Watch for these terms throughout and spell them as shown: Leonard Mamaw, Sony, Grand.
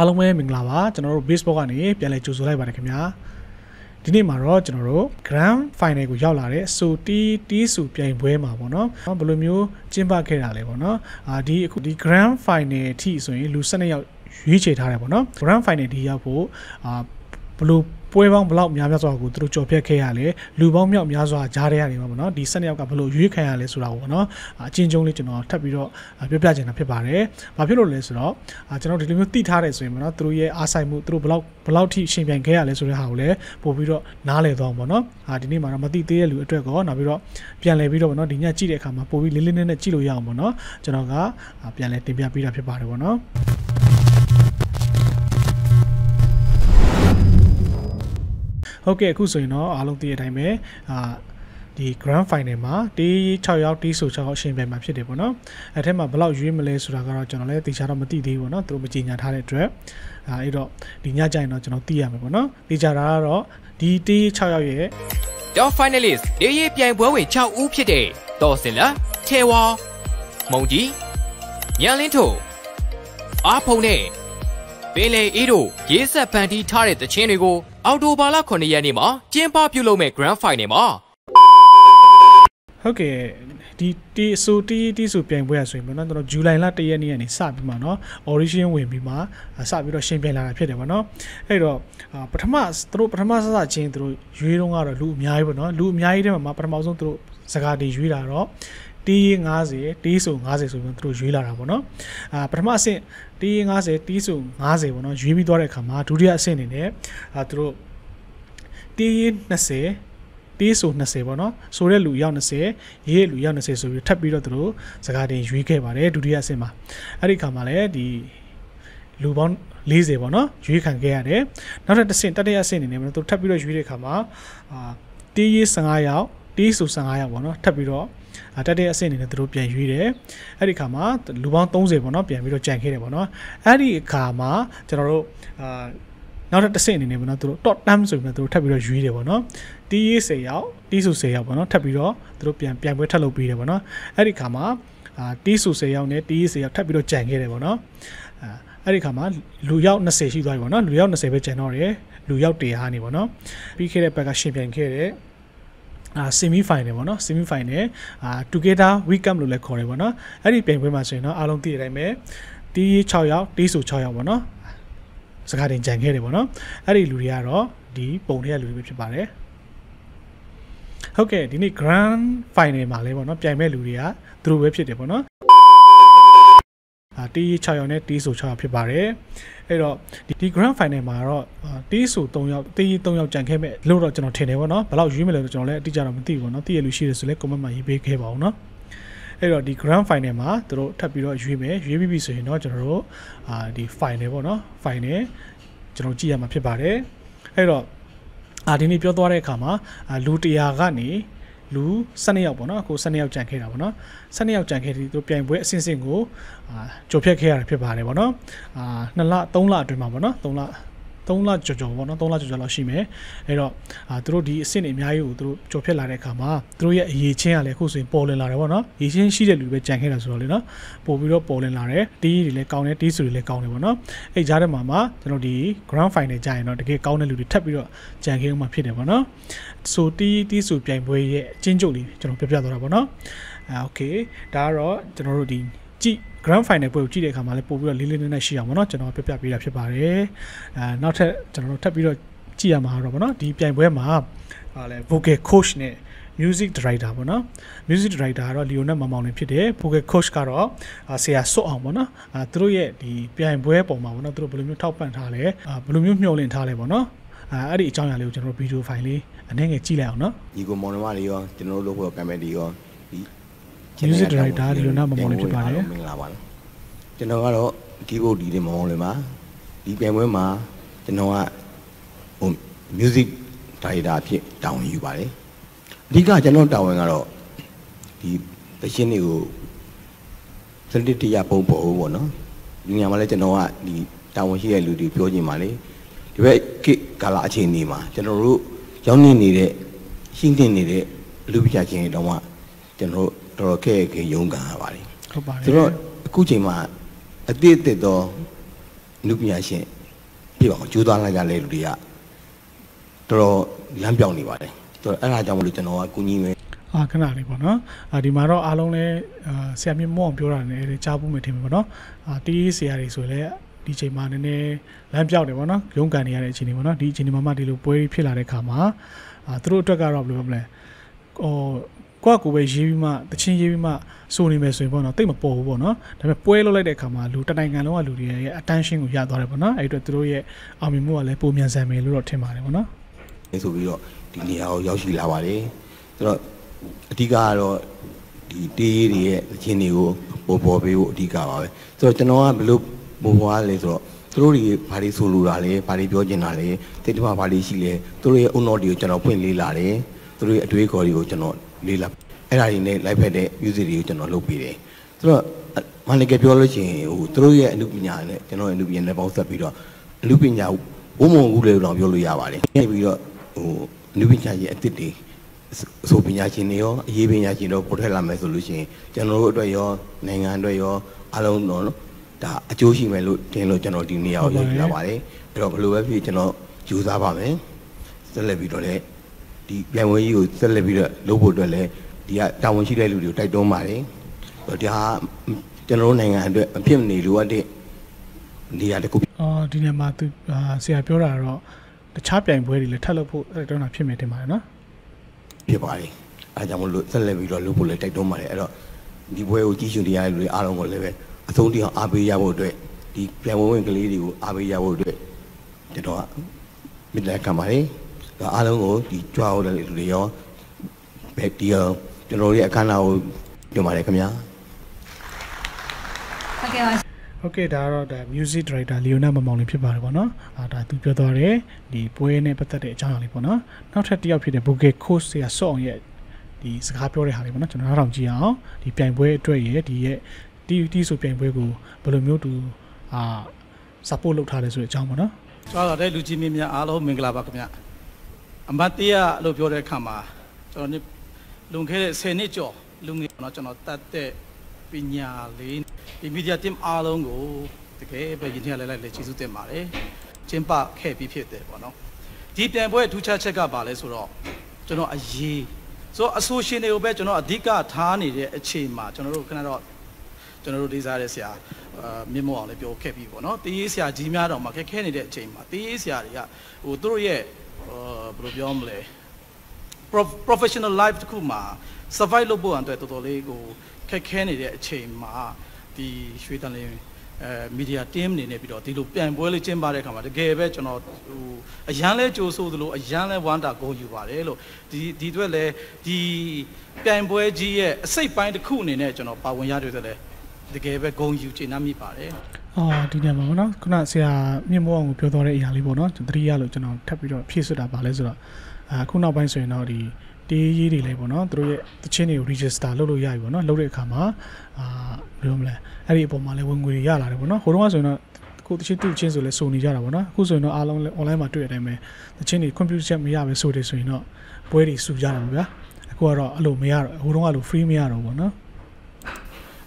Alumwe Minglava, General Bisbogani, Pialechusulai Barakimia. Dinimaro, General, Grand, Fine Gujalare, Suti, Tisu Pian Buema Bono, Blumu, Jimba Keralevono, Adi, the Grand Fine T, so in Lucena Huichet Harabono, Grand Fine Diapo, Blue. Puebang Block Miazago through Chopia Kale, Lubang Miaza Jaria Rimano, Descending of Capolo, Ukale Suravono, a change only to know Tapiro, a Pipajana Pepare, Papiro Lesro, a general Titares Rimano, through Ye Asaimu, through Block, Plauti, Shimbian Kale, Surhaule, Popiro, Nale Domono, Adini Maramati, Lutrego, Naviro, Pianleviro, no Dina Chile Kama, Povi Lilin and Chilu Yamono, Genoga, a Pianetibia Pira Piparono. Okay, so you know, along the time, the grand final ma, the child is so child shame by my shade. At him a blow, you may surrogate generally, the Charamati, the one through Virginia Harriet Trap, Ido, the Najano, Tia Mabono, the Jararo, the Chayaye. Your finalist, the Yapian Bowie Chow Upide, Dorsilla, Tewa, Mondi, Yalinto, Apone, Bele Ido, yes, a panty target the Chenigo. Outdoor Connie Anima, Jim Populome Grand Finema. Okay, the so Supian wears women under July Latiani and Sabimano, origin Wimima, a Sabino Shimbella Pedamano. Hero, Patamas, through Patamasa chain through Jurunga, Lumiaibano, Lumiaidem, Mapamazon through Sagadi Juilaro, T. Nazi, Tisu Nazi through Juilarabano, Patamasi. Ting as a tisu, as a one, Jimmy Dorekama, Turia Sen in there, a true Tin Nase, Tisu Nasebono, Sore Luyanase, Ye Luyanase, so we tap it through, Sagadi, Juke Bare, Turia Sema, Arikamale, the Lubon Lizebono, Jukan Gare, not at the same Tadia Sen in him, to tap it, Jurikama, T. Sangaya, Tisu Sangaya, one, tap it all. Atadia Sen in the Rupian Jure, Ericama, Luban Tonzebono, Piamiro Jack Herebono, Ericama, General, not at the same in Evanatro, Tottenham Subnatu, Tabiro Jurebono, T. Sayao, Tisu Sayabono, Tabiro, Rupian Piametalo Pirebono, Ericama, Tisu Sayone, T. Tabiro Jack Herebono, Ericama, Luyao Naseshi Divono, Luyao Nasebe Janore, Luyao Tianibono, Picare Pagaship and Kere. Semi final, together we come to the corner. Any pain we must know along the Reme, the Choya, Tisu Choyabona, Sakadin Jangeribona, Ari Luriaro, the Bonia Luribare. Okay, the grand final Malevona, Piame Luria, through Webshitebona. The Choyonet, Tisu Chopibare. The grand final maro, Tisu Tonyo Jankem, Luro General Tenevano, Palau Jumil General, Tijaramativono, the Lucia Selecoma, Ibe Cavona. The grand final ma, through Tapiro Jume, Jubibi Sohino General, the fine Evono, fine, General Gia Mapibare. Adini Piodore Kama, Lutia Gani. Lu Sunny Abona, go Sunny of Janket Abona, Sunny of Janket, European wet Sinsingo, Jopia Care Pibarebono, Nala, Tonla Dremabona, Tonla Jojovona, Tonla Joloshime, Ero, through the Sin in Mayu, through Jopia Larecama, through Ye Chia Lecus in Poland Larevona, Eating Shidel with Janket as Rolina, Poviro Poland Lare, D. Leconet, Tisu Leconevona, a Jaramama, the Grand Fine Giant, the County with the Tapio Janket Mapidevona. So tisu pian bwe chinjoli chano pya thora ba no okay da ro chano di ji grand final bwe ji de kha ma le po pi ro lele ne ne shi aw ba no chano pya pi da phit ba de naw that chano that pi ro ji ya ma ro ba no di pian bwe ma le vocal coach ne music director ba no music director ro Leonard Mamaw ne phit de vocal coach ka ro seya sot aw ba no through ye di pian bwe paw ma ba no through blu myu thau pan tha le blu myu myo lin tha le ba no ari chang ya le chano video file and then it's like no you go monomario to no local comedy or use it right out you know monitor by you know I don't give you the monolema you can wear my you know what music tied up here down you by the guy you know down at all the patient you send it to your popo or no you know let you know what the town here you do your money you wait kick kalachi nima general Johnny needed, she didn't need it. Lupia Jane don't want General Toroke Yunga Hawaii. Kuchima, a did the door 牛皮线，比方九段那家来路的呀，都罗两表里吧嘞，都阿拉家屋里头喏，过年。 Ah, kena ni kono. Adi maro along le siami mau ampiran le cabu metim kono. Ati siari sole di cemana ne lampau ni kono. Kyungkan ni ada cini kono. Di cini mama di lupoi pelare kama. Terus tergarap lebam le. Oh, kau aku beji bima, tercini beji bima. Suni mesui kono. Tapi mapoh kono. Tapi poi lole dek kama. Lu tanai ngalu alu dia. Attention ujian doa kono. Itu terus ye amimu alai pumian zamai lu rote mare kono. Itu biro di niau yau silawari. Terus Tiga lor di dia sini tu, bobi tiga awal. So cenoa belum buat le so. Terus dia pari sululah le, pari biojenah le, terus pari sile. Terus dia unodio cenoa pun lila le. Terus dua kali cenoa lila. Hari ni live ada userio cenoa lupi le. Terus mana kebiologi? Terus dia lupinya le, cenoa lupinya le bau sabiro. Lupinya umum gule orang biologi awal le. Biologi lupinya je titi. So penyaji ni yo, ye penyaji lo boleh lama solusi. Jangan doa yo, nengan doa yo, alun dono. Dah cuci melu, jangan jangan di ni awal jangan awal. Kalau perlu apa, jangan cuci apa me. Selebih doa le, di yang mui itu selebih doa lupa doa le. Dia tahu sih dia lupa doa mari. Dia jangan nengan doa, piam ni luar dia ada kubi. Oh, di ni matu siapa orang ro? Capa yang boleh dilihat lah pun ada orang piam itu mana? Pihari, ada mulu selebih lalu boleh tak domba le. Ada di bawah uji suri ada di alam golebe. Atau di api jauh deh, di pelabuhan keliru di api jauh deh. Jadi orang bila kemari, alam gol di jauh dari dia, betia jadi orang akan tahu domba le kemana. Okay, dah music right dah liu nama mawli pihari puna. Ada tu jodoh le di poe ne petade jangan le puna. Nampak tiap hari bukan khusus ya song ye di sekarang poe hari puna. Cuma ramai jiao di piang poe dua ye di so piang poe ku belum itu tu sapul utar le so jangan puna. Soalnya ada lucu ni mian alam menggelabak mian. Ambat dia lu jodoh kama. Cuma ni lungke seni jo lungi puna cuma tate pinyalin. Imedia tim along go, dekai begini alai-alai cisu temari, cempa kepi pete, bono. Di tempoh itu cakap balai suro, jono aji, so asusi ni ubat jono adika thani je cima, jono ro desire sia, memo alai pio kepi, bono. Tiis sia jimia rom makai keni je cima, tiis sia dia, uturu ye, problem le, professional life tu kuma, survive lobo anto itu tole go, makai keni je cima. Di Swedan ni media team ni biro di lupian boleh cembarai kamar. Gaya jono, ajan le josu dulu, ajan le wanda goyu barai lo. Di tu le di pian boleh je, sepan deku ni jono pawai yang tu le, gaya goyu cenami barai. Oh, di ni mana? Kena saya ni mohon upiu tu le yang libo no, tria lo jono tapi jono pisu dah barai jono. Aku nak bantu jono di ini libo no, terus cini register lo ya libo no, lori kamar. Belum lah. Hari ini pemalu bungguri ya lah, bukan? Orang macam mana? Kau tu situ change oleh Sony jalan, bukan? Kau tu no alam online matu ada me. Jadi komputer meja bersuri suri no, boleh isu jalan, bukan? Kau ada alu meja, orang alu free meja, bukan?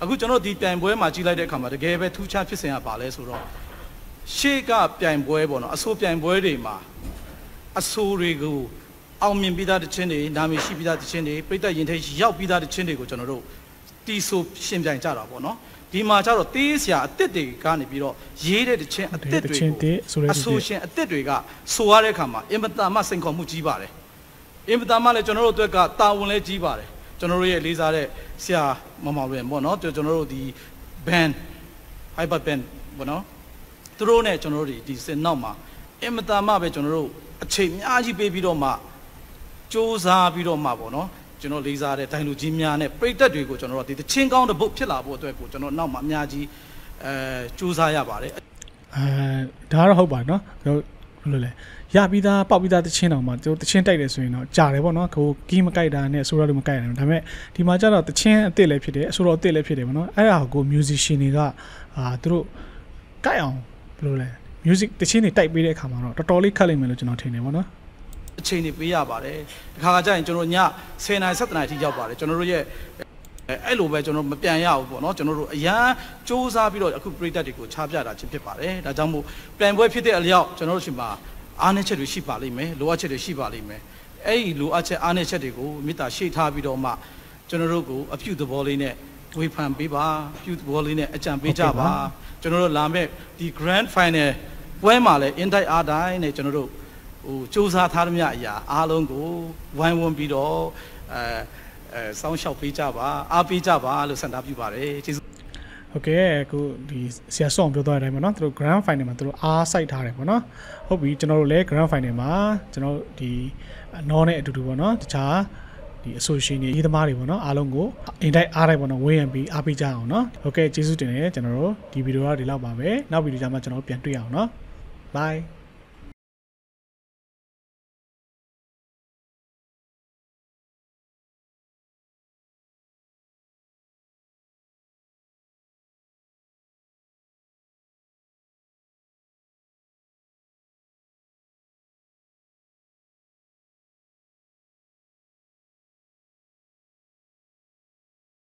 Aku jono di time boleh macam ni dek kamera, gaya tu cakap sih apa le surau. Siapa time boleh, bukan? Asal time boleh ni mah, asal regu, awam bida dicendek, nama si bida dicendek, perita jentai siapa bida dicendek jono ro. Tisu sembilan cara, bono. Di macam cara tiada tiada ni biro. Jere dicen tiada, asusen tiada. Suara kama, imbatan masa engkau muzibar. Imbatan mala jenoro tu eka tahun le zibar. Jenoro ye lizar siya mamaluan, bono. Jenoro di band, hyper band, bono. Terus ne jenoro di senama. Imbatan mala jenoro cemnya aji biro ma, josa biro ma, bono. Jono lezat, tahu jimnya ne, perita juga jono roti. Cengkau tu bukti lah, buat tu jono nama nyaji, cuzaya barai. Dah ada hobi no, lule. Ya bida, pak bida tu cengkau macam tu cengkau itu suino. Cari bono, kau kim kai dah ne, surau rum kai ne. Tapi di macam tu cengkau telepide, surau telepide bono. Ayah aku musician ni ga, terus kaya lule. Music tu cengkau type bide kamera, tertolak kali melu jono tene bono. Cini biar barai. Khawajaran jono nya senai satu naik jauh barai. Jono ye I love it, you know, Piano, not, you know, yeah, Joe's up, you know, I could read that you could charge that Chipare, that Jambo, plan with the Aliot, Generosima, Anacher Shipalime, Luache Shipalime, A Luache Anachetico, Mita Sheet Habidoma, General, a few the ball in it, we pan Biba, few the ball in it, a Jamba, General Lame, the grand final, Wemale, Intai Adai, General, Joe's at Harmia, Alongo, one won't be all. Sound shop pizza ba, a pizza ba, lo send up you bare. Okay, go the Siasom to the Ramana through Grand Finema through our side Haramana. Hope we general lake Grand Finema, general the non to do one, the cha, the association either Marivana, Alongo, and I Arabana way and be Abija, no? Okay, Jesus, general, the video, the lava way, now we do Jamajano Piantriana. Bye.